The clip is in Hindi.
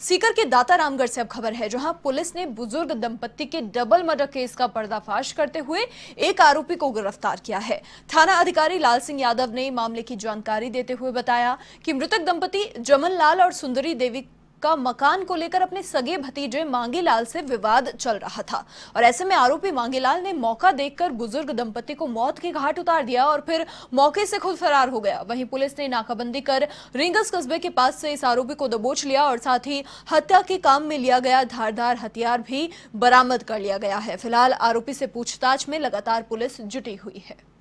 सीकर के दाता रामगढ़ से अब खबर है, जहां पुलिस ने बुजुर्ग दंपत्ति के डबल मर्डर केस का पर्दाफाश करते हुए एक आरोपी को गिरफ्तार किया है। थाना अधिकारी लाल सिंह यादव ने मामले की जानकारी देते हुए बताया कि मृतक दंपत्ति जमन लाल और सुंदरी देवी का मकान को लेकर अपने सगे भतीजे मांगीलाल से विवाद चल रहा था और ऐसे में आरोपी मांगीलाल ने मौका देखकर बुजुर्ग दंपति को मौत के घाट उतार दिया और फिर मौके से खुद फरार हो गया। वहीं पुलिस ने नाकाबंदी कर रिंगस कस्बे के पास से इस आरोपी को दबोच लिया और साथ ही हत्या के काम में लिया गया धारदार हथियार भी बरामद कर लिया गया है। फिलहाल आरोपी से पूछताछ में लगातार पुलिस जुटी हुई है।